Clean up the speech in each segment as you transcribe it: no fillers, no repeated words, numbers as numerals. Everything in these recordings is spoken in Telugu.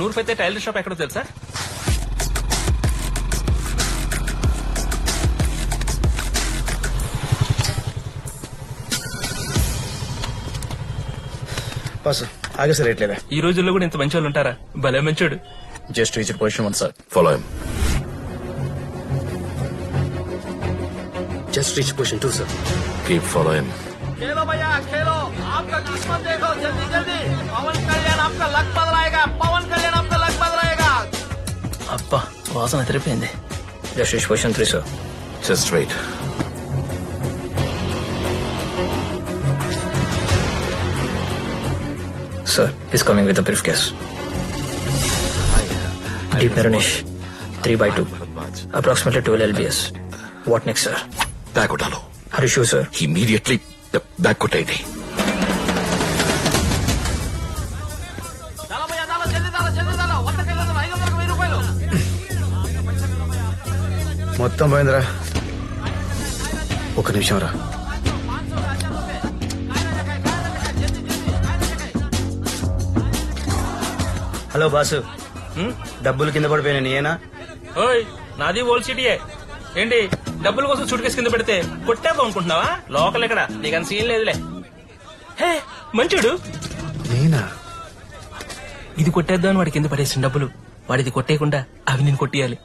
నూర్పు అయితే టైలర్ షాప్ ఎక్కడో తెలుసా? ఆగేసరేట్లేదా? ఈ రోజుల్లో కూడా ఇంత మంచి వాళ్ళు ఉంటారా? భలే మంచోడు. Just teacher position sir, follow him. Just reach position 2, sir. Keep following. खेलो भैया खेलो, आपका दुश्मन देखो जल्दी जल्दी. पवन कल्याण आपका लक बदलाएगा, पवन कल्याण आपका लक बदलाएगा. अब्बा वासन तिरिपिंदे. Just reach position 3, sir. Just straight. Sir, he's coming with a briefcase. Deep Marinish, 3/2, approximately 12 lbs. What next, sir? Bag కొట్టాలో. హరీష్ సార్ ఇమీడియట్లీ బ్యాగ్ కొట్టేది. మొత్తం పోయిందిరా. ఒక నిమిషం రా. హలో బాసు, డబ్బులు కింద పడిపోయినా నేనా? ఓయ్ నాది ఓల్డ్ సిటీయే. ఏంటి డబ్బుల కోసం సూట్ కేసు కింద పెడితే కొట్టాకు అనుకుంటున్నావా? లోకల్ ఎక్కడ నీకని సీన్ లేదులే. హే మంచోడు. నేనా? ఇది కొట్టేద్దాం అని వాడి కింద పడేసిన డబ్బులు వాడిది కొట్టేయకుండా అవి నేను కొట్టేయాలి.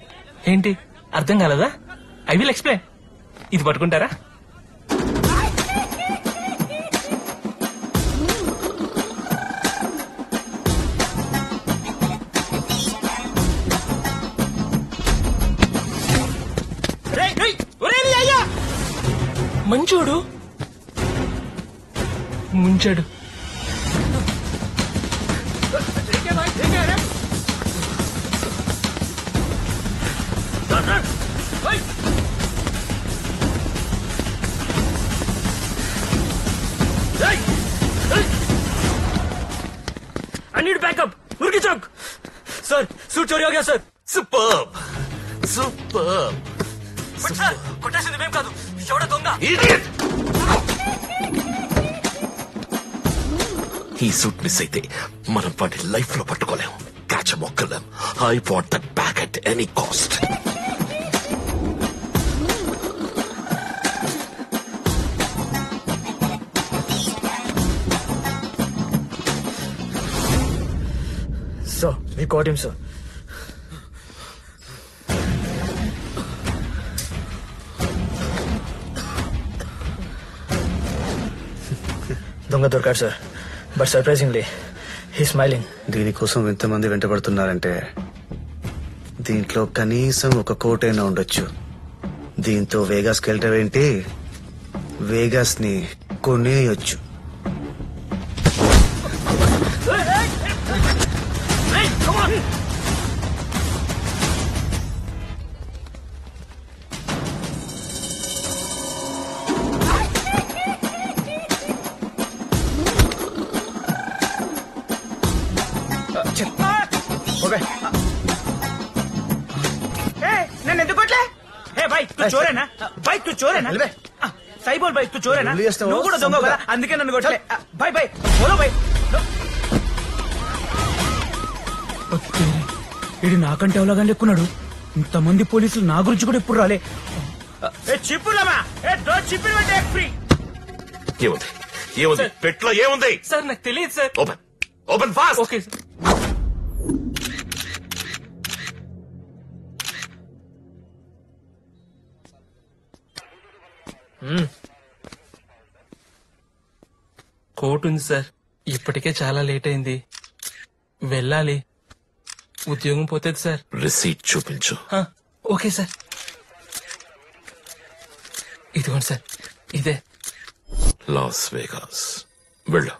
ఏంటి అర్థం కాలేదా? I will explain. ఇది పట్టుకుంటారా? మంచోడు ముంచాడు. I need backup. Murgi Chowk. Sir, suit chori ho gaya sir. Superb. Superb. But sir, కొట్టేసింది మేము కాదు. ఈ సూట్ మిస్ అయితే మనం వాటి లైఫ్ లో పట్టుకోలేము. క్యాచ్ మొక్కలేం. I want that back at any cost. Sir మీ కోటం సార్. దొంగ దొరకాడు sir. But surprisingly he smiling. దీనికోసం ఎంతమంది వెంటబడుతున్నారంటే దీంట్లో కనీసం ఒక కోటైనా ఉండొచ్చు. దీంతో వేగాస్కి వెళ్ళటం ఏంటి, వేగాస్ ని కొనేయొచ్చు. అందుకే నన్ను కొట్టలే. బాయ్ బాయ్ బోలో బాయ్. ఇది నాకంటే అవలాగా లెక్కున్నాడు. ఇంతమంది పోలీసులు నా గురించి కూడా ఎప్పుడు రాలే. పెట్లో ఏముంది సార్? నాకు తెలియదు sir. Open open fast. Okay sir. Coat ఉంది సార్. ఇప్పటికే చాలా లేట్ అయింది, వెళ్ళాలి. ఉద్యోగం పోతుంది సార్. రిసీట్ చూపించు. Okay sir. ఇదిగోండి సార్, ఇదే లాస్ వేగాస్. వెళ్ళు.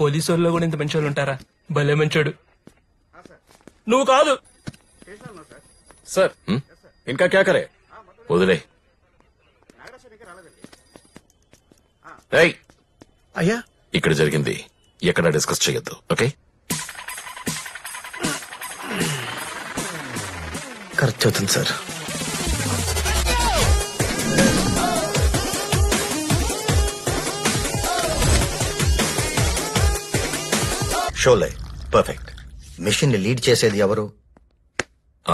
పోలీసు వాళ్ళలో కూడా ఇంత మంచి వాళ్ళు ఉంటారా? భలే మంచోడు. నువ్వు కాదు సార్. ఇంకా క్యా కరే. వదిలే. అయ్యా ఇక్కడ జరిగింది ఎక్కడ డిస్కస్ చేయొద్దు. ఓకే కరెక్ట్ అవుతుంది సార్. షోలే పర్ఫెక్ట్. మిషన్ ని లీడ్ చేసేది ఎవరు?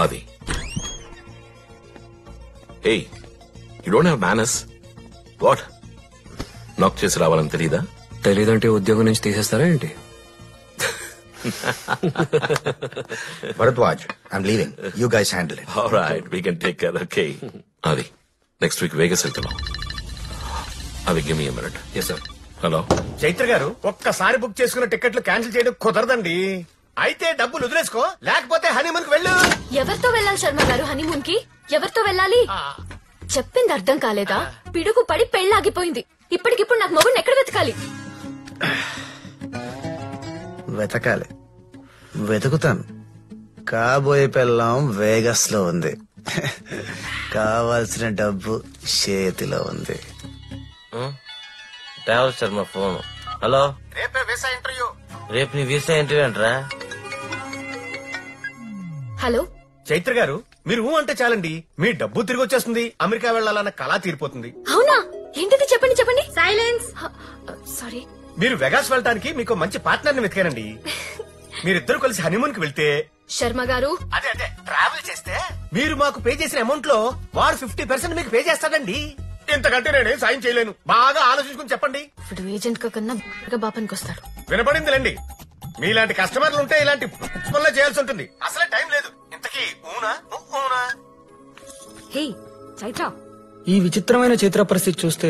ఆది. Hey, you don't have manners. What? నాక్ చేసి రావాలని తెలీదా? తెలీదంటే ఉద్యోగం నుంచి తీసేస్తారా ఏంటి? Bharadwaj, I'm leaving. You guys handle it. All right, we can take care. Okay. Adi, next week Vegas వెళ్తున్నాం. Adi, give me a minute. Yes, sir. Hello. Chaitra గారు, ఒక్కసారి బుక్ చేసుకున్న టికెట్లు క్యాన్సిల్ చేయడం కుదరదండి. అయితే డబ్బులు వదిలేసుకో, లేకపోతే హనీమూన్ కి వెళ్ళు. ఎవరితో వెళ్ళాలి శర్మ గారు హనీమూన్ కి? ఎవరితో వెళ్ళాలి? చెప్పింది అర్థం కాలేదా? పిడుగు పడి పెళ్ళాగిపోయింది. ఇప్పటికిప్పుడు నాకు మొగుడిని ఎక్కడ వెతకాలి? వెతకాలి, వెతుకుతాను. కాబోయే పెళ్ళాం వేగస్ లో ఉంది, కావాల్సిన డబ్బు చేతిలో ఉంది. Travel Sharma phone. హలో, రేపే వీసా ఇంటర్వ్యూ. రేపు నీ వీసా ఇంటర్వ్యూ అంటరా? హలో చైత్ర గారు, మీరు అంటే చాలండి, మీ డబ్బు తిరిగి వచ్చేస్తుంది. అమెరికా వెళ్లాలన్న కళ తీరిపోతుంది. అవునా? ఏంటిది? చెప్పండి చెప్పండి. సైలెన్స్. సారీ. మీరు వెగాస్ వెళ్ళడానికి మీకు మంచి పార్ట్నర్ ని వెతికానండి. మీరిద్దరు కలిసి హనీమూన్ కి వెళ్తే శర్మ గారు అదే అదే ట్రావెల్ చేస్తే మీరు మాకు పే చేసిన అమౌంట్ లో వాడు 50% మీకు పే చేస్తాడండి. ఇంతకంటే నేనేం సాయం చేయలేను. బాగా ఆలోచించుకుని చెప్పండి. ఇప్పుడు ఏజెంట్ కన్నా బాపానికి వస్తాడు. వినపడింది లేండి, మీలాంటి కస్టమర్లు ఉంటే ఇలాంటి పనులు చేయాల్సి ఉంటుంది. అసలే టైం లేదు. ఇంతకీ ఈ విచిత్రమైన చైత్ర పరిస్థితి చూస్తే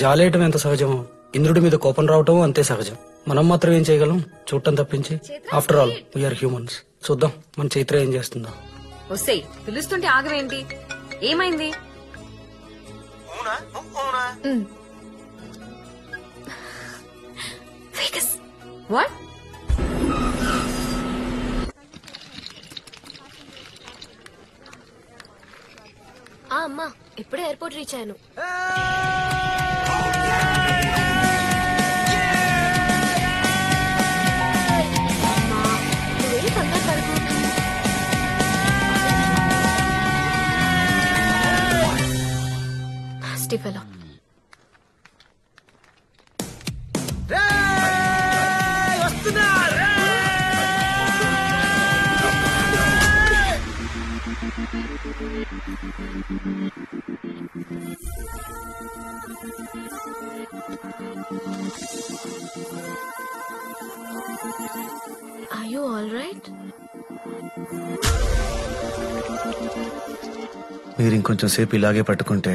జాలేయటం ఎంత సహజమో ఇంద్రుడి మీద కోపం రావటం అంతే సహజం. మనం మాత్రం ఏం చేయగలం? చూడటం తప్పించి. After all we are humans. చూద్దాం మన చైత్ర ఏం చేస్తుందా. వస్తే పిలుస్తుంటే ఆగవేంటి? ఏమైంది? అమ్మా ఇప్పుడే ఎయిర్పోర్ట్ రీచ్ అయ్యాను. Fellow Are you all right? మీరు ఇంకొంచెం సేపు ఇలాగే పట్టుకుంటే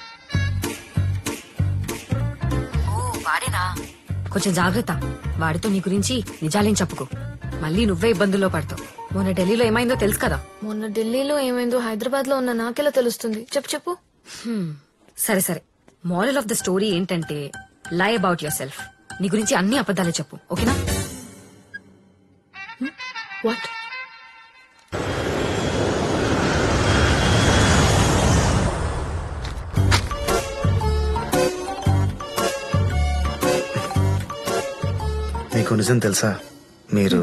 వాడేనా? కొంచెం జాగ్రత్త, వాడితో నీ గురించి నిజాలేం చెప్పుకో, మళ్ళీ నువ్వే ఇబ్బందుల్లో పడతావు. మొన్న ఢిల్లీలో ఏమైందో తెలుసు కదా. మొన్న ఢిల్లీలో ఏమైందో హైదరాబాద్ లో ఉన్న నాకెలా తెలుస్తుంది? చెప్పు. సరే సరే, మోరల్ ఆఫ్ ద స్టోరీ ఏంటంటే లై అబౌట్ యువర్ సెల్ఫ్. నీ గురించి అన్ని అబద్ధాలే చెప్పు, ఓకేనా? వాట్? నీకు నిజం తెలుసా? మీరు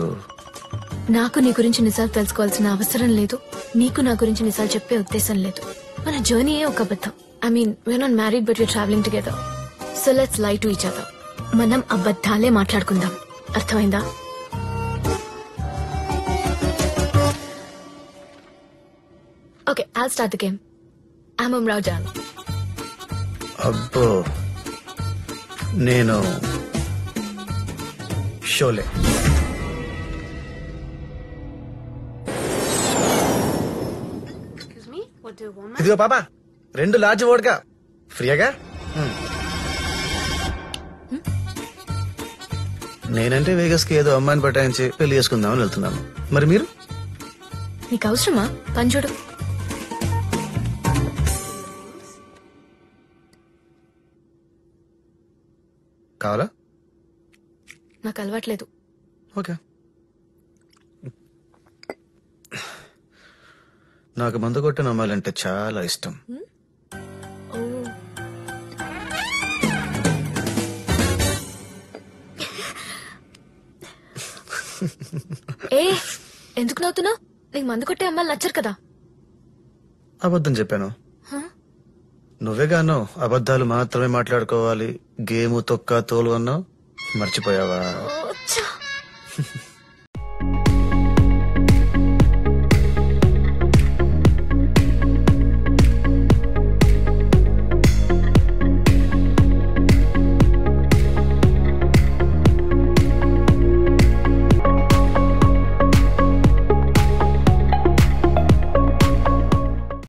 నాకు నీ గురించి నిజాలు తెలుసుకోవాల్సిన అవసరం లేదు, నీకు నా గురించి నిజాలు చెప్పే ఉద్దేశం లేదు. మన జర్నీ ఒక అబద్ధం. I mean we are not married but we are travelling together, so let's lie to each other. మనం అబద్ధాలే మాట్లాడుకుందాం, అర్థమైందా? Okay, I'll start the game. I am Amrao John. అబ్బో, నేను షోలే. ఇదిగో పాపా, 2 లార్జ్ వోడ్కా ఫ్రీగా. నేనంటే వేగస్ కి ఏదో అమ్మాయిని పటాయించి పెళ్లి చేసుకుందామని వెళ్తున్నాను. మరి మీరు? నీకు అవసరమా? పని చూడు. కావాలా? నాకు అలవాట్లేదు. ఓకే, నాకు మందు కొట్టిన అమ్మాయిలంటే చాలా ఇష్టం. ఏ ఎందుకు నవ్వుతున్నావు? నీకు మందు కొట్టే అమ్మాయిలు నచ్చరు కదా. అబద్ధం చెప్పాను. నువ్వేగానో అబద్ధాలు మాత్రమే మాట్లాడుకోవాలి, గేము తొక్క తోలు అన్నావు. మర్చిపోయావా?